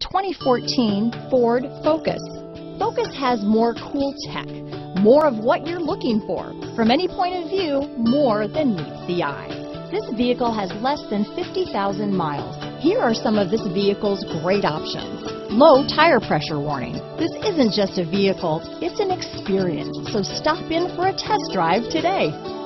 the 2014 Ford Focus. Focus has more cool tech, more of what you're looking for, from any point of view, more than meets the eye. This vehicle has less than 50,000 miles. Here are some of this vehicle's great options. Low tire pressure warning. This isn't just a vehicle, it's an experience, so stop in for a test drive today.